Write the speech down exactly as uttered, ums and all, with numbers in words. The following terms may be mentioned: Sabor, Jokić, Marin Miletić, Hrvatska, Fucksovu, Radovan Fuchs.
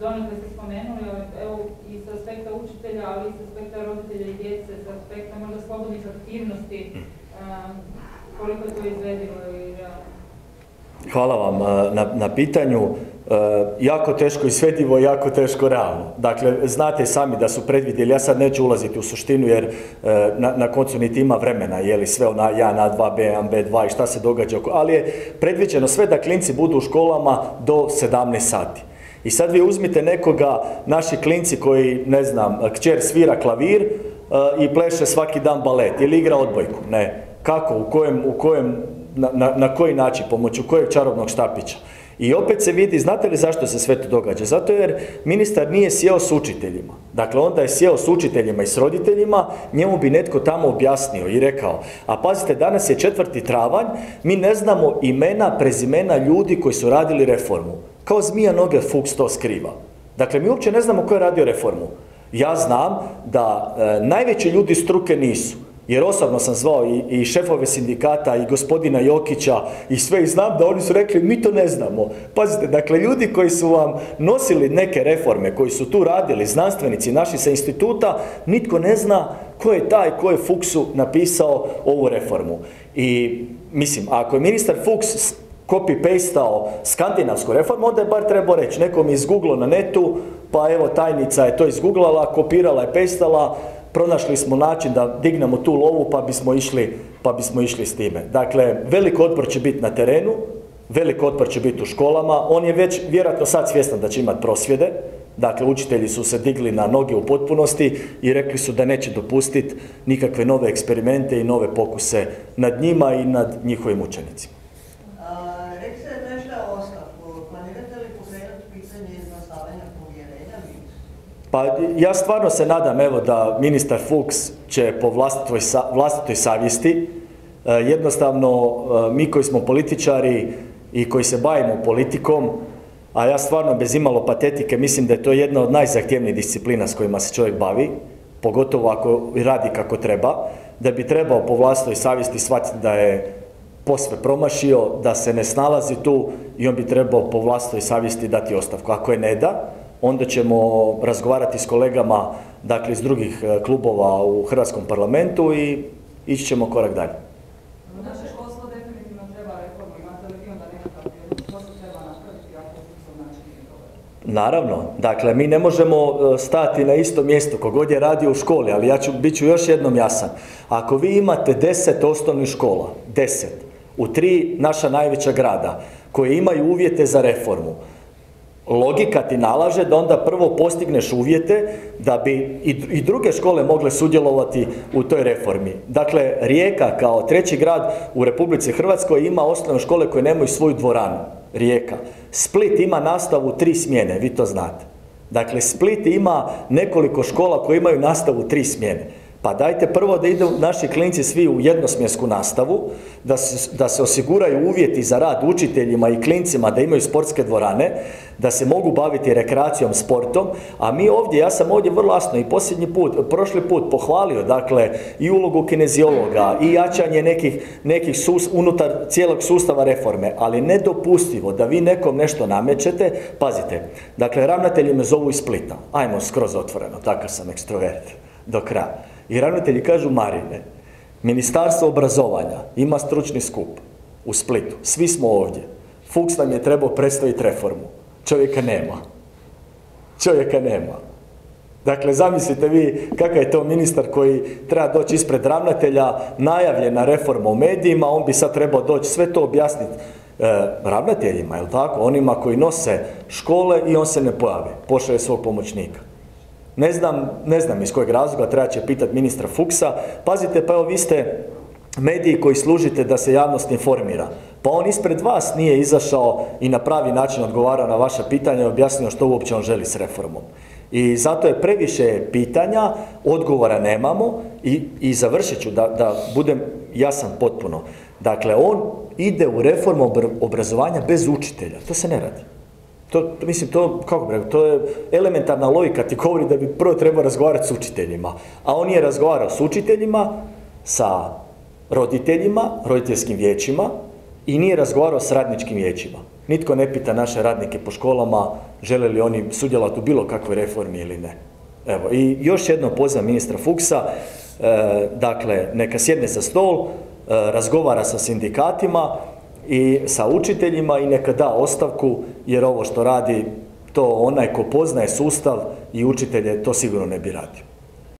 Donekle ste spomenuli, evo i sa aspekta učitelja, ali i sa aspekta roditelja i djece, sa aspekta možda slobodnih aktivnosti, koliko je to izvedivo i realno? Hvala vam na, na pitanju. E, jako teško izvedivo, jako teško realno. Dakle, znate sami da su predvidjeli, ja sad neću ulaziti u suštinu jer e, na, na koncu niti ima vremena, je li sve ona jedan A dva, B jedan, B dva i šta se događa oko, ali je predviđeno sve da klinci budu u školama do sedamnaest sati. I sad vi uzmite nekoga, naši klinci koji, ne znam, kćer svira klavir e, i pleše svaki dan balet ili igra odbojku, ne. Kako, u kojem, u kojem Na, na, na koji način, pomoću kojeg čarobnog štapića. I opet se vidi, znate li zašto se sve to događa? Zato jer ministar nije sjeo s učiteljima. Dakle, onda je sjeo s učiteljima i s roditeljima, njemu bi netko tamo objasnio i rekao, a pazite, danas je četvrti travanj, mi ne znamo imena, prezimena ljudi koji su radili reformu. Kao zmija noge Fuchs to skriva. Dakle, mi uopće ne znamo ko je radio reformu. Ja znam da e, najveći ljudi struke nisu. Jer osobno sam zvao i, i šefove sindikata i gospodina Jokića i sve i znam da oni su rekli mi to ne znamo. Pazite, dakle ljudi koji su vam nosili neke reforme, koji su tu radili, znanstvenici naši sa instituta, nitko ne zna ko je taj, ko je Fuchsu napisao ovu reformu. I mislim, ako je ministar Fuchs copy-pastao skandinavsku reformu, onda je bar trebao reći, nekom je izgooglao na netu, pa evo tajnica je to izgooglala, kopirala je, pastala, pronašli smo način da dignemo tu lovu pa bismo išli, pa bismo išli s time. Dakle, velik otpor će biti na terenu, velik otpor će biti u školama, on je već vjerojatno sad svjestan da će imati prosvjede, dakle učitelji su se digli na noge u potpunosti i rekli su da neće dopustiti nikakve nove eksperimente i nove pokuse nad njima i nad njihovim učenicima. Pa ja stvarno se nadam evo da ministar Fuchs će po vlastitoj, vlastitoj savjesti, e, jednostavno e, mi koji smo političari i koji se bavimo politikom, a ja stvarno bez imalo patetike mislim da je to jedna od najzahtjevnijih disciplina s kojima se čovjek bavi, pogotovo ako radi kako treba, da bi trebao po vlastitoj savjesti shvatiti da je posve promašio, da se ne snalazi tu i on bi trebao po vlastitoj savjesti dati ostavku. Ako je ne da, onda ćemo razgovarati s kolegama, dakle, iz drugih klubova u Hrvatskom parlamentu i ići ćemo korak dalje. Naše školstvo definitivno treba reformu, imate li vi onda nekakav prijedlog, što se treba napraviti ako se način je dobar? Naravno, dakle, mi ne možemo stati na isto mjesto ko god je radio u školi, ali ja ću, bit ću još jednom jasan. Ako vi imate deset osnovnih škola, deset, u tri naša najveća grada, koje imaju uvjete za reformu, logika ti nalaže da onda prvo postigneš uvjete da bi i druge škole mogle sudjelovati u toj reformi. Dakle, Rijeka kao treći grad u Republici Hrvatskoj ima osnovne škole koje nemaju svoju dvoranu. Rijeka. Split ima nastavu tri smjene, vi to znate. Dakle, Split ima nekoliko škola koje imaju nastavu tri smjene. Pa dajte prvo da idu naši klinci svi u jednosmjensku nastavu, da se, da se osiguraju uvjeti za rad učiteljima i klincima, da imaju sportske dvorane, da se mogu baviti rekreacijom, sportom, a mi ovdje, ja sam ovdje vrlo jasno i posljednji put, prošli put pohvalio, dakle, i ulogu kineziologa i jačanje nekih, nekih sus, unutar cijelog sustava reforme, ali nedopustivo da vi nekom nešto namećete, pazite, dakle, ravnatelji me zovu iz Splita, ajmo skroz otvoreno, takav sam ekstrovert do kraja. I ravnatelji kažu Marine, Ministarstvo obrazovanja ima stručni skup u Splitu, svi smo ovdje, Fuchs nam je trebao predstaviti reformu, čovjeka nema, čovjeka nema. Dakle, zamislite vi kakav je to ministar koji treba doći ispred ravnatelja, najavljena reforma u medijima, on bi sad trebao doći sve to objasniti e, ravnateljima, je li tako, onima koji nose škole i on se ne pojavi, pošalje svog pomoćnika. Ne znam, ne znam iz kojeg razloga, treba će pitati ministra Fuchsa. Pazite, pa evo vi ste mediji koji služite da se javnost informira. Pa on ispred vas nije izašao i na pravi način odgovarao na vaše pitanje i objasnio što uopće on želi s reformom. I zato je previše pitanja, odgovora nemamo i, i završit ću da, da budem jasan potpuno. Dakle, on ide u reformu obrazovanja bez učitelja. To se ne radi. To, to, mislim, to, kako bi rekao, to je elementarna logika ti govori da bi prvo trebao razgovarati s učiteljima. A on je razgovarao s učiteljima, sa roditeljima, roditeljskim vijećima i nije razgovarao s radničkim vijećima. Nitko ne pita naše radnike po školama žele li oni sudjelovati u bilo kakvoj reformi ili ne. Evo, i još jedno poziv ministra Fuchsa, e, dakle, neka sjedne za stol, e, razgovara sa sindikatima i sa učiteljima i neka da ostavku, jer ovo što radi, to onaj ko poznaje sustav i učitelje, to sigurno ne bi radio.